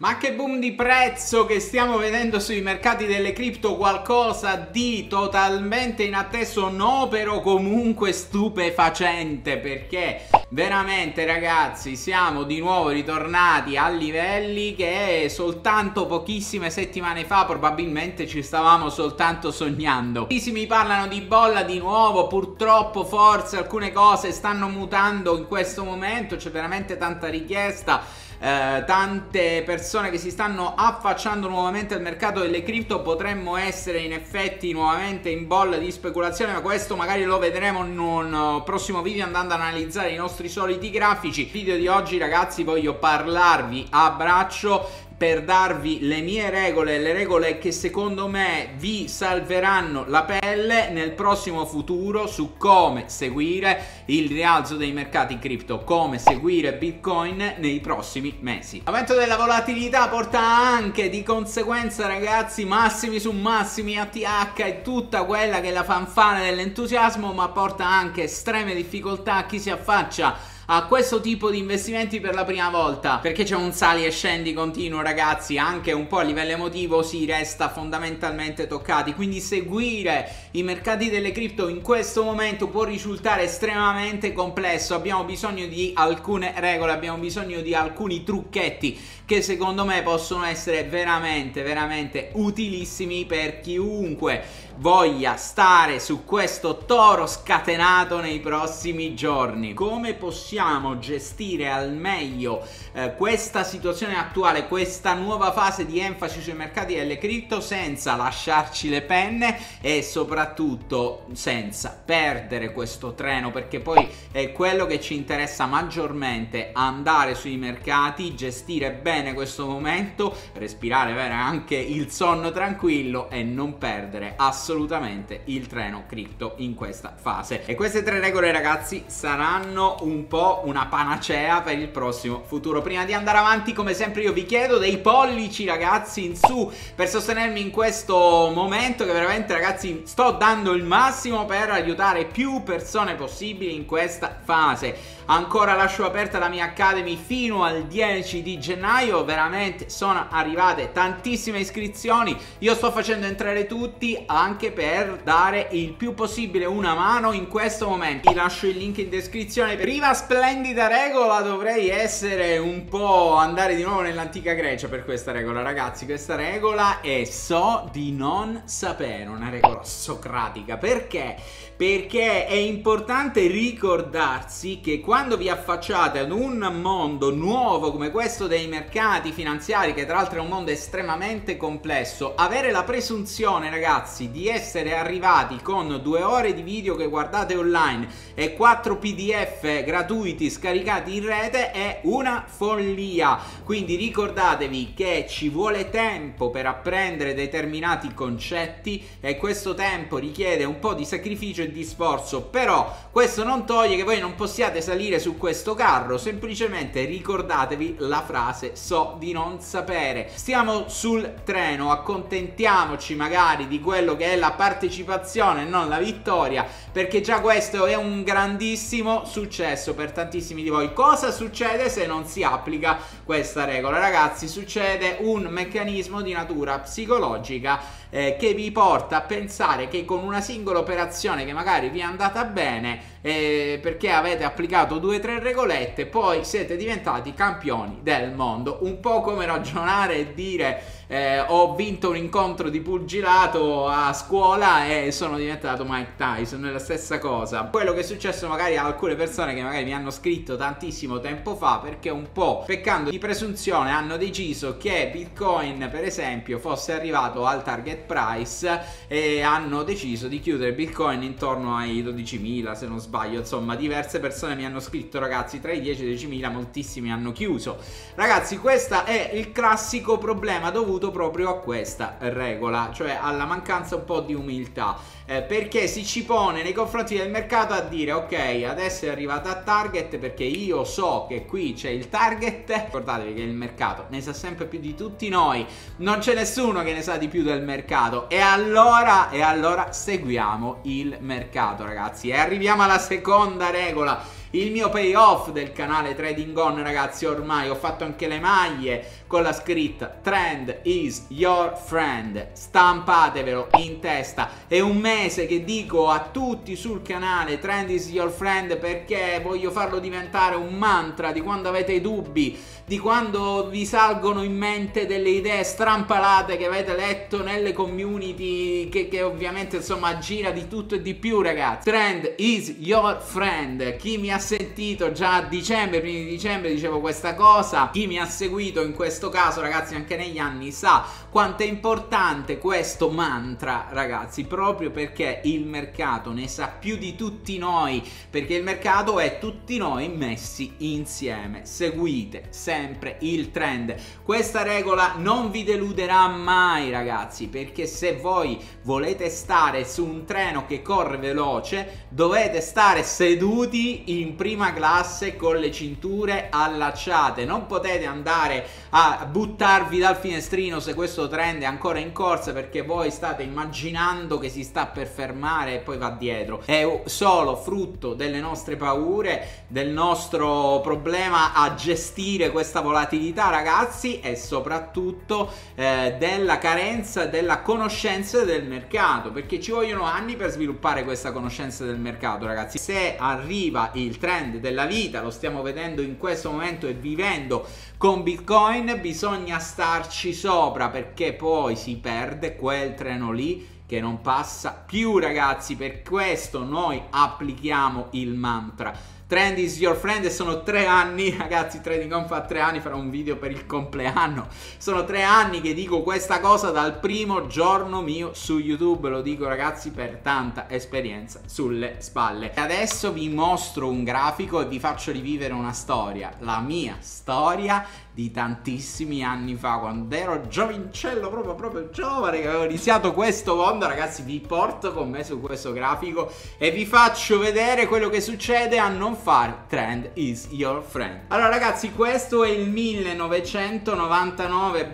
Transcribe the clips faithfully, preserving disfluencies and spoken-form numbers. Ma che boom di prezzo che stiamo vedendo sui mercati delle cripto, qualcosa di totalmente inatteso, no, però comunque stupefacente, perché veramente ragazzi siamo di nuovo ritornati a livelli che soltanto pochissime settimane fa probabilmente ci stavamo soltanto sognando. Pochissimi parlano di bolla di nuovo, purtroppo forse alcune cose stanno mutando in questo momento, c'è veramente tanta richiesta. Eh, tante persone che si stanno affacciando nuovamente al mercato delle cripto, potremmo essere in effetti nuovamente in bolla di speculazione, ma questo magari lo vedremo in un prossimo video andando ad analizzare i nostri soliti grafici. Il video di oggi ragazzi voglio parlarvi a braccio per darvi le mie regole, le regole che secondo me vi salveranno la pelle nel prossimo futuro su come seguire il rialzo dei mercati cripto, come seguire Bitcoin nei prossimi mesi. L'aumento della volatilità porta anche di conseguenza ragazzi massimi su massimi, A T H e tutta quella che è la fanfana dell'entusiasmo, ma porta anche estreme difficoltà a chi si affaccia a questo tipo di investimenti per la prima volta, perché c'è un sali e scendi continuo ragazzi, anche un po' a livello emotivo si resta fondamentalmente toccati, quindi seguire i mercati delle cripto in questo momento può risultare estremamente complesso. Abbiamo bisogno di alcune regole, abbiamo bisogno di alcuni trucchetti che secondo me possono essere veramente veramente utilissimi per chiunque voglia stare su questo toro scatenato nei prossimi giorni. Come possiamo gestire al meglio eh, questa situazione attuale, questa nuova fase di enfasi sui mercati delle cripto senza lasciarci le penne e soprattutto senza perdere questo treno, perché poi è quello che ci interessa maggiormente, andare sui mercati, gestire bene questo momento, respirare bene anche il sonno tranquillo e non perdere assolutamente il treno cripto in questa fase. E queste tre regole ragazzi saranno un po' una panacea per il prossimo futuro. Prima di andare avanti, come sempre, io vi chiedo dei pollici ragazzi in su per sostenermi in questo momento che veramente ragazzi sto dando il massimo per aiutare più persone possibili in questa fase. Ancora lascio aperta la mia Academy fino al dieci di gennaio, veramente sono arrivate tantissime iscrizioni, io sto facendo entrare tutti anche per dare il più possibile una mano in questo momento. Vi lascio il link in descrizione. Prima splendida regola, dovrei essere un po' andare di nuovo nell'antica Grecia per questa regola ragazzi, questa regola è so di non sapere, una regola socratica. Perché? Perché è importante ricordarsi che quando Quando vi affacciate ad un mondo nuovo come questo dei mercati finanziari, che tra l'altro è un mondo estremamente complesso, avere la presunzione ragazzi di essere arrivati con due ore di video che guardate online e quattro P D F gratuiti scaricati in rete è una follia. Quindi ricordatevi che ci vuole tempo per apprendere determinati concetti e questo tempo richiede un po' di sacrificio e di sforzo, però questo non toglie che voi non possiate salire su questo carro, semplicemente ricordatevi la frase so di non sapere. Stiamo sul treno, accontentiamoci magari di quello che è la partecipazione, non la vittoria, perché già questo è un grandissimo successo per tantissimi di voi. Cosa succede se non si applica questa regola ragazzi? Succede un meccanismo di natura psicologica eh, che vi porta a pensare che con una singola operazione che magari vi è andata bene, eh, perché avete applicato due o tre regolette, poi siete diventati campioni del mondo. Un po' come ragionare e dire eh, ho vinto un incontro di pugilato a scuola e sono diventato Mike Tyson, è la stessa cosa. Quello che è successo magari a alcune persone che magari mi hanno scritto tantissimo tempo fa, perché un po' peccando di presunzione hanno deciso che Bitcoin per esempio fosse arrivato al target price e hanno deciso di chiudere Bitcoin intorno ai dodicimila se non sbaglio. Insomma diverse persone mi hanno scritto ragazzi tra i dieci e i diecimila, moltissimi hanno chiuso ragazzi. Questo è il classico problema dovuto proprio a questa regola, cioè alla mancanza un po' di umiltà, eh, perché si ci pone nei confronti del mercato a dire ok adesso è arrivata a target perché io so che qui c'è il target. Ricordatevi che il mercato ne sa sempre più di tutti noi, non c'è nessuno che ne sa di più del mercato, e allora e allora seguiamo il mercato ragazzi. E arriviamo alla seconda regola il mio payoff del canale TradingOn, ragazzi. Ormai ho fatto anche le maglie con la scritta "Trend is your friend", stampatevelo in testa. È un mese che dico a tutti sul canale "Trend is your friend", perché voglio farlo diventare un mantra di quando avete i dubbi, di quando vi salgono in mente delle idee strampalate che avete letto nelle community, che, che ovviamente insomma gira di tutto e di più, ragazzi. Trend is your friend. Chi mi ha sentito già a dicembre, primi di dicembre, dicevo questa cosa, chi mi ha seguito in questo caso, ragazzi, anche negli anni, sa quanto è importante questo mantra, ragazzi, proprio perché il mercato ne sa più di tutti noi, perché il mercato è tutti noi messi insieme. Seguite sempre il trend, questa regola non vi deluderà mai, ragazzi, perché se voi volete stare su un treno che corre veloce, dovete stare seduti in prima classe con le cinture allacciate. Non potete andare a buttarvi dal finestrino se questo trend è ancora in corsa, perché voi state immaginando che si sta per fermare e poi va dietro. È solo frutto delle nostre paure, del nostro problema a gestire questa volatilità, ragazzi, e soprattutto eh, della carenza della conoscenza del mercato, perché ci vogliono anni per sviluppare questa conoscenza del mercato, ragazzi. Se arriva il trend della vita, lo stiamo vedendo in questo momento e vivendo con Bitcoin, bisogna starci sopra, perché poi si perde quel treno lì che non passa più, ragazzi. Per questo noi applichiamo il mantra "Trend is your friend", e sono tre anni, ragazzi, TradingOn fa tre anni, farò un video per il compleanno, sono tre anni che dico questa cosa dal primo giorno mio su YouTube, lo dico, ragazzi, per tanta esperienza sulle spalle. Adesso vi mostro un grafico e vi faccio rivivere una storia, la mia storia di tantissimi anni fa, quando ero giovincello, proprio proprio giovane, che avevo iniziato questo mondo, ragazzi. Vi porto con me su questo grafico e vi faccio vedere quello che succede a non fare "Trend is your friend". Allora, ragazzi, questo è il millenovecentonovantanove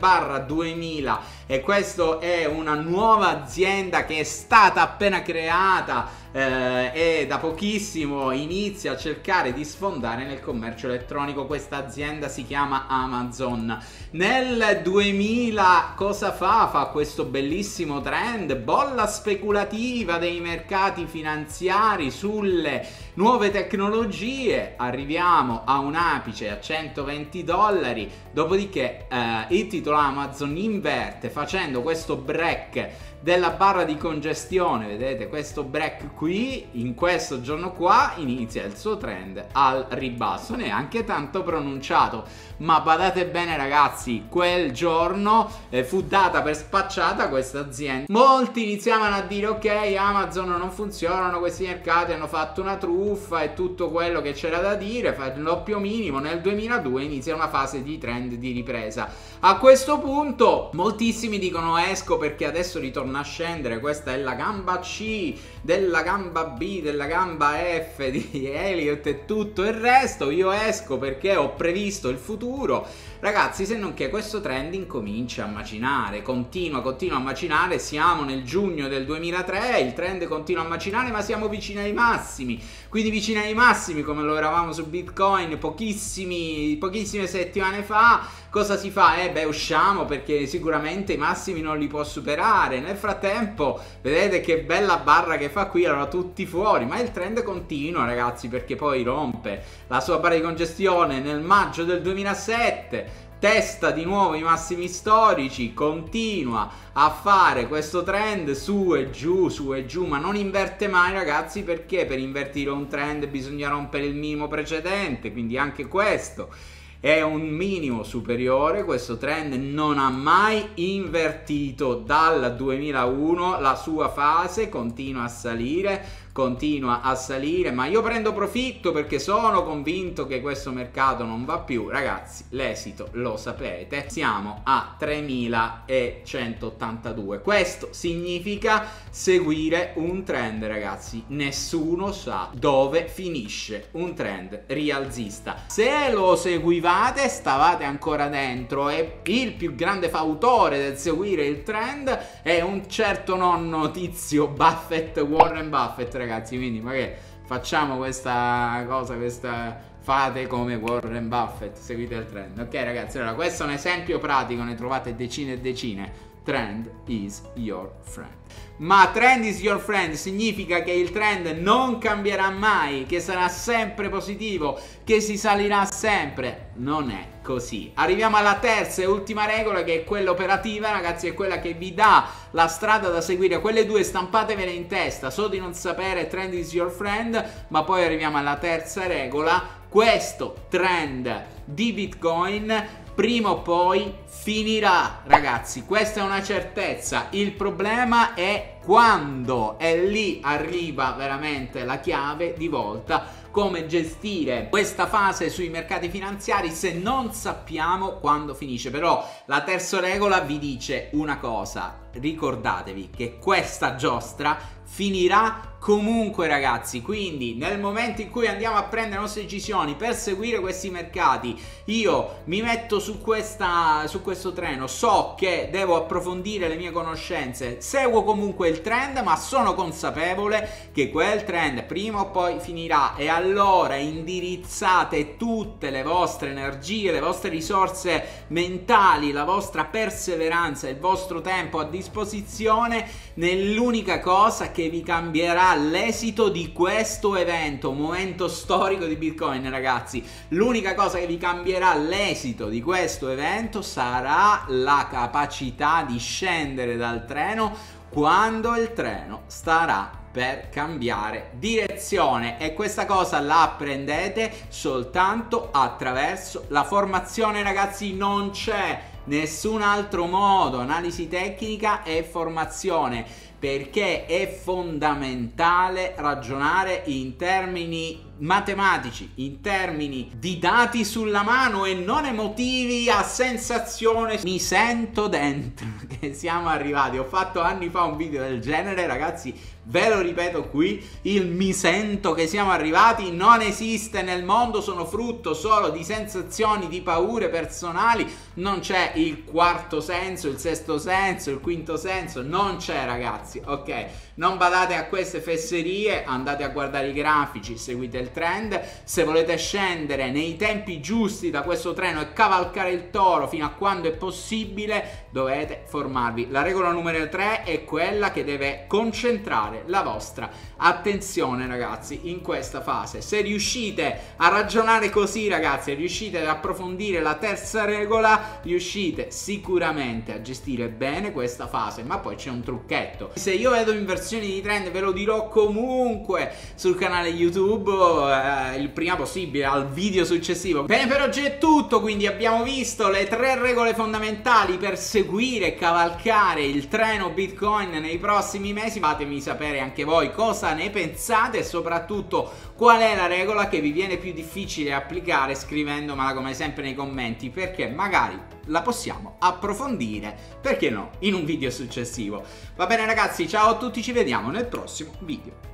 duemila e questa è una nuova azienda che è stata appena creata Eh, e da pochissimo inizia a cercare di sfondare nel commercio elettronico. Questa azienda si chiama Amazon. Nel duemila cosa fa? Fa questo bellissimo trend, bolla speculativa dei mercati finanziari sulle nuove tecnologie, arriviamo a un apice a centoventi dollari, dopodiché eh, il titolo Amazon inverte facendo questo break della barra di congestione, vedete questo break qui, in questo giorno qua inizia il suo trend al ribasso, neanche tanto pronunciato, ma badate bene, ragazzi, quel giorno eh, fu data per spacciata questa azienda. Molti iniziavano a dire ok, Amazon non funzionano, questi mercati hanno fatto una truffa e tutto quello che c'era da dire, fa il doppio minimo. Nel duemiladue inizia una fase di trend di ripresa. A questo punto moltissimi dicono esco perché adesso ritorno a scendere, questa è la gamba C, della gamba B, della gamba F di Elliott e tutto il resto, io esco perché ho previsto il futuro, ragazzi. Se non che questo trend incomincia a macinare, continua, continua a macinare, siamo nel giugno del duemilatré, il trend continua a macinare, ma siamo vicini ai massimi, quindi vicini ai massimi come lo eravamo su Bitcoin pochissimi, pochissime settimane fa. Cosa si fa? Eh beh, usciamo perché sicuramente i massimi non li può superare. Nel frattempo vedete che bella barra che fa qui, allora tutti fuori, ma il trend continua, ragazzi, perché poi rompe la sua barra di congestione nel maggio del duemilasette, testa di nuovo i massimi storici, continua a fare questo trend su e giù, su e giù, ma non inverte mai, ragazzi, perché per invertire un trend bisogna rompere il minimo precedente, quindi anche questo è un minimo superiore. Questo trend non ha mai invertito dal duemilauno, la sua fase continua a salire, continua a salire, ma io prendo profitto perché sono convinto che questo mercato non va più, ragazzi. L'esito lo sapete, siamo a tremilacentottantadue. Questo significa seguire un trend, ragazzi. Nessuno sa dove finisce un trend rialzista. Se lo seguivate stavate ancora dentro, e il più grande fautore del seguire il trend è un certo nonno tizio Buffett, Warren Buffett, ragazzi. Quindi ma che facciamo questa cosa, questa... fate come Warren Buffett, seguite il trend. Ok ragazzi, allora questo è un esempio pratico, ne trovate decine e decine. Trend is your friend. Ma trend is your friend significa che il trend non cambierà mai, che sarà sempre positivo, che si salirà sempre. Non è così. Arriviamo alla terza e ultima regola, che è quella operativa, ragazzi, è quella che vi dà la strada da seguire. Quelle due stampatevele in testa, so di non sapere trend is your friend, ma poi arriviamo alla terza regola. Questo trend di Bitcoin prima o poi finirà, ragazzi, questa è una certezza. Il problema è quando, e lì arriva veramente la chiave di volta, come gestire questa fase sui mercati finanziari se non sappiamo quando finisce. Però la terza regola vi dice una cosa: ricordatevi che questa giostra finirà comunque, ragazzi. Quindi nel momento in cui andiamo a prendere le nostre decisioni per seguire questi mercati, io mi metto su, questa, su questo treno, so che devo approfondire le mie conoscenze, seguo comunque il trend, ma sono consapevole che quel trend prima o poi finirà. E allora indirizzate tutte le vostre energie, le vostre risorse mentali, la vostra perseveranza, il vostro tempo a disposizione nell'unica cosa che vi cambierà l'esito di questo evento, momento storico di Bitcoin. Ragazzi, l'unica cosa che vi cambierà l'esito di questo evento sarà la capacità di scendere dal treno quando il treno starà per cambiare direzione, e questa cosa la apprendete soltanto attraverso la formazione, ragazzi. Non c'è nessun altro modo, analisi tecnica e formazione, perché è fondamentale ragionare in termini matematici, in termini di dati sulla mano e non emotivi a sensazione. Mi sento dentro che siamo arrivati, ho fatto anni fa un video del genere, ragazzi, ve lo ripeto qui, il mi sento che siamo arrivati non esiste nel mondo, sono frutto solo di sensazioni, di paure personali, non c'è il quarto senso, il sesto senso, il quinto senso, non c'è, ragazzi, ok? Non badate a queste fesserie, andate a guardare i grafici, seguite il trend. Se volete scendere nei tempi giusti da questo treno e cavalcare il toro fino a quando è possibile, dovete formarvi. La regola numero tre è quella che deve concentrare la vostra attenzione, ragazzi, in questa fase. Se riuscite a ragionare così, ragazzi, riuscite ad approfondire la terza regola, riuscite sicuramente a gestire bene questa fase. Ma poi c'è un trucchetto. Se io vedo inversioni di trend, ve lo dirò comunque sul canale YouTube eh, il prima possibile al video successivo. Bene, per oggi è tutto. Quindi abbiamo visto le tre regole fondamentali per seguire e cavalcare il treno Bitcoin nei prossimi mesi. Fatemi sapere anche voi cosa ne pensate e soprattutto qual è la regola che vi viene più difficile applicare, scrivendomela come sempre nei commenti, perché magari la possiamo approfondire, perché no, in un video successivo. Va bene ragazzi, ciao a tutti, ci vediamo nel prossimo video.